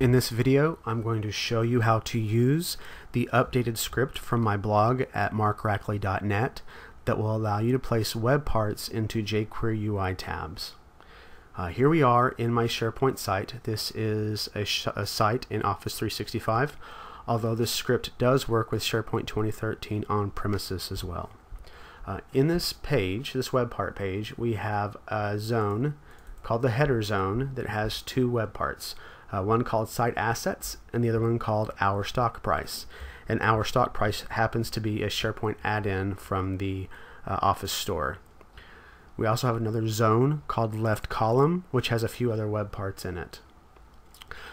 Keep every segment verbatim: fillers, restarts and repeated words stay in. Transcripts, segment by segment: In this video, I'm going to show you how to use the updated script from my blog at mark rackley dot net that will allow you to place web parts into jQuery U I tabs. Uh, here we are in my SharePoint site. This is a, sh a site in Office three sixty-five, although this script does work with SharePoint twenty thirteen on premises as well. Uh, in this page, this web part page, we have a zone called the header zone that has two web parts. Uh, one called Site Assets and the other one called Our Stock Price. And Our Stock Price happens to be a SharePoint add-in from the uh, Office store. We also have another zone called Left Column, which has a few other web parts in it.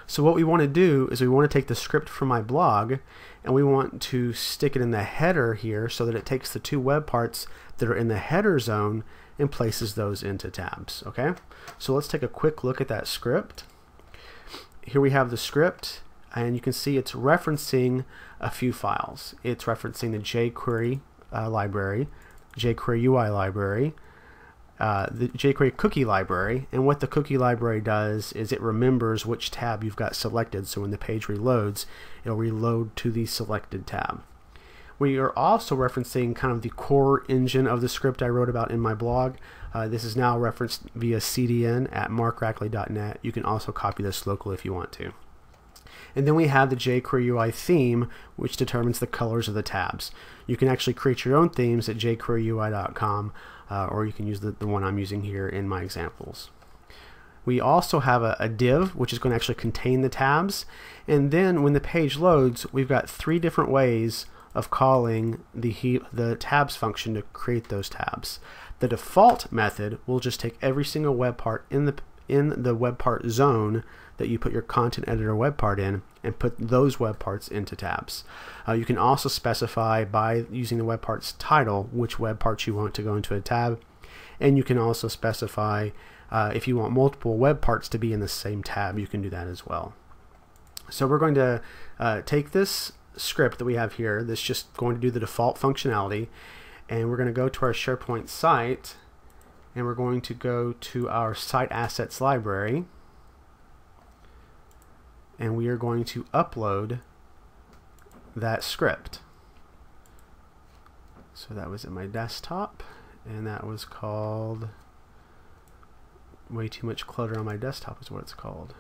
So what we want to do is we want to take the script from my blog and we want to stick it in the header here so that it takes the two web parts that are in the header zone and places those into tabs. Okay? So let's take a quick look at that script. Here we have the script, and you can see it's referencing a few files. It's referencing the jQuery uh, library, jQuery U I library, uh, the jQuery cookie library, and what the cookie library does is it remembers which tab you've got selected, so when the page reloads, it'll reload to the selected tab. We are also referencing kind of the core engine of the script I wrote about in my blog. Uh, this is now referenced via C D N at mark rackley dot net. You can also copy this locally if you want to. And then we have the jQuery U I theme, which determines the colors of the tabs. You can actually create your own themes at j query U I dot com, uh, or you can use the, the one I'm using here in my examples. We also have a, a div, which is going to actually contain the tabs. And then when the page loads, we've got three different ways of calling the, heap, the tabs function to create those tabs. The default method will just take every single web part in the, in the web part zone that you put your content editor web part in and put those web parts into tabs. Uh, you can also specify by using the web part's title which web parts you want to go into a tab, and you can also specify uh, if you want multiple web parts to be in the same tab, you can do that as well. So we're going to uh, take this script that we have here that's just going to do the default functionality, and we're going to go to our SharePoint site and we're going to go to our Site Assets library, and we are going to upload that script. So that was at my desktop, and that was called Way Too Much Clutter on My Desktop is what it's called.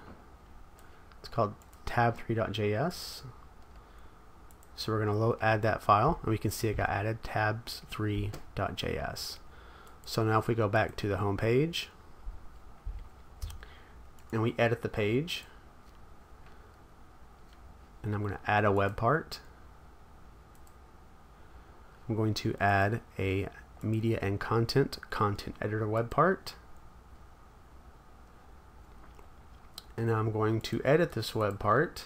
It's called tab three dot j s. So we're going to add that file, and we can see it got added, tabs three dot j s. So now if we go back to the home page and we edit the page, and I'm going to add a web part. I'm going to add a media and content, content editor web part. And I'm going to edit this web part.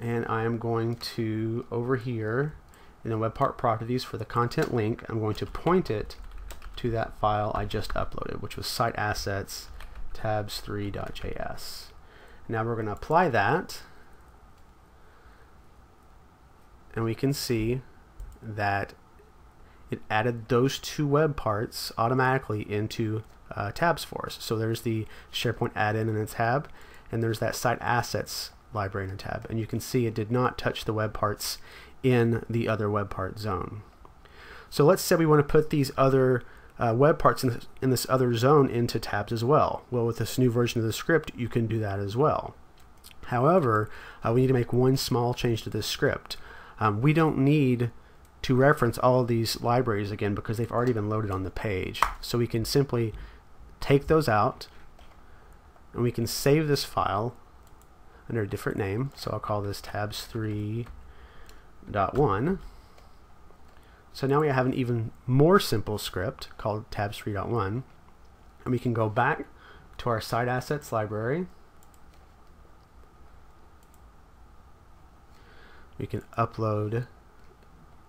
And I am going to, over here in the web part properties for the content link, I'm going to point it to that file I just uploaded, which was Site Assets tabs three dot j s. Now we're going to apply that, and we can see that it added those two web parts automatically into uh, tabs for us. So there's the SharePoint add-in in a tab, and there's that Site Assets library in a tab, and you can see it did not touch the web parts in the other web part zone. So let's say we want to put these other uh, web parts in this, in this other zone into tabs as well. Well, with this new version of the script, you can do that as well. However, uh, we need to make one small change to this script. Um, we don't need to reference all of these libraries again because they've already been loaded on the page. So we can simply take those out, and we can save this file under a different name. So I'll call this tabs three dot one. So now we have an even more simple script called tabs three dot one, and we can go back to our Site Assets library. We can upload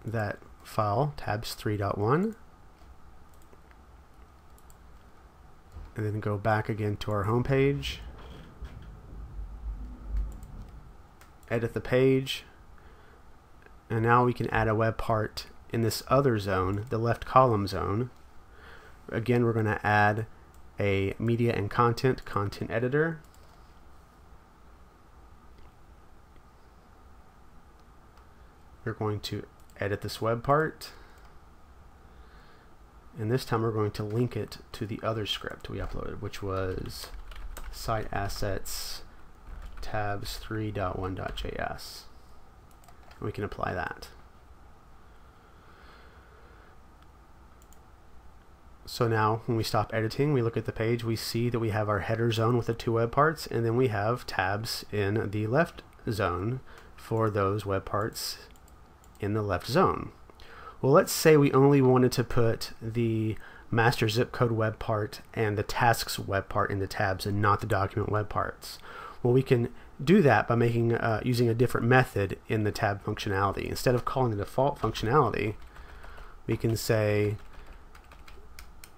that file, tabs three dot one, and then go back again to our home page, edit the page, and now we can add a web part in this other zone, the left column zone. Again, we're going to add a media and content, content editor, we're going to edit this web part, and this time we're going to link it to the other script we uploaded, which was site assets tabs three dot one dot J S. We can apply that. So now when we stop editing, we look at the page, we see that we have our header zone with the two web parts, and then we have tabs in the left zone for those web parts in the left zone. Well, let's say we only wanted to put the master zip code web part and the tasks web part in the tabs and not the document web parts. Well, we can do that by making uh, using a different method in the tab functionality. Instead of calling the default functionality, we can say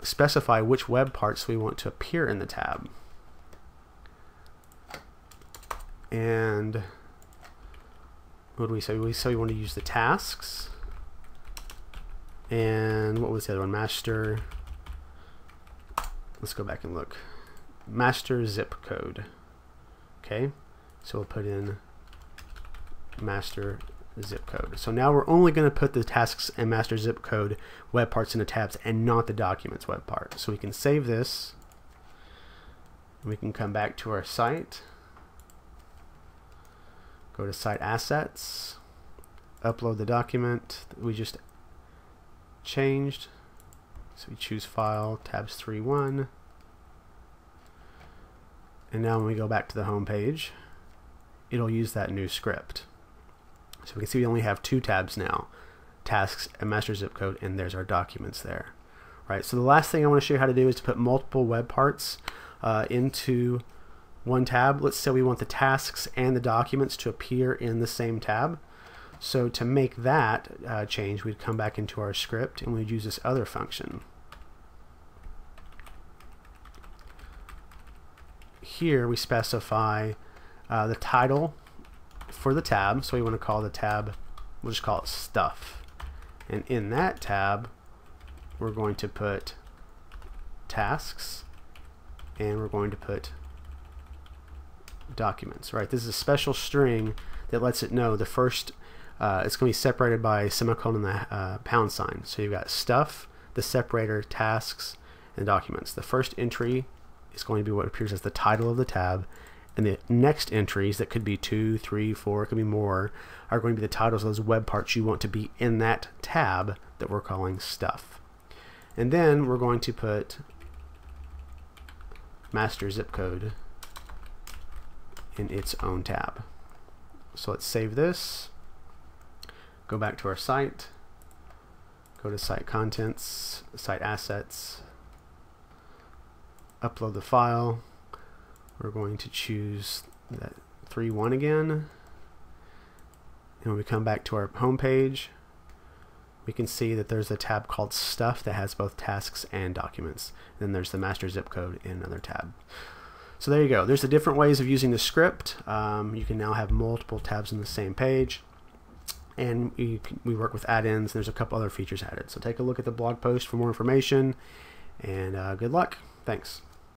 specify which web parts we want to appear in the tab, and what do we say? We say we want to use the tasks, and what was the other one? Master. Let's go back and look. Master zip code. Okay, so we'll put in master zip code. So now we're only going to put the tasks and master zip code web parts in the tabs and not the documents web part. So we can save this. We can come back to our site. Go to site assets. Upload the document that we just changed. So we choose file tabs three one. And now when we go back to the home page, it'll use that new script. So we can see we only have two tabs now, tasks and master zip code, and there's our documents there. Right, so the last thing I want to show you how to do is to put multiple web parts uh, into one tab. Let's say we want the tasks and the documents to appear in the same tab. So to make that uh, change, we'd come back into our script and we'd use this other function. Here we specify uh, the title for the tab, so we want to call the tab, we'll just call it stuff, and in that tab we're going to put tasks and we're going to put documents. Right, this is a special string that lets it know the first uh, it's going to be separated by a semicolon and the uh, pound sign. So you've got stuff, the separator, tasks, and documents. The first entry is going to be what appears as the title of the tab, and the next entries, that could be two, three, four, it could be more, are going to be the titles of those web parts you want to be in that tab that we're calling stuff. And then we're going to put master zip code in its own tab. So let's save this, go back to our site, go to site contents, site assets, upload the file. We're going to choose that three one again, and when we come back to our home page, we can see that there's a tab called Stuff that has both tasks and documents. And then there's the master zip code in another tab. So there you go. There's the different ways of using the script. Um, you can now have multiple tabs on the same page, and we, we work with add-ins. There's a couple other features added. So take a look at the blog post for more information, and uh, good luck. Thanks.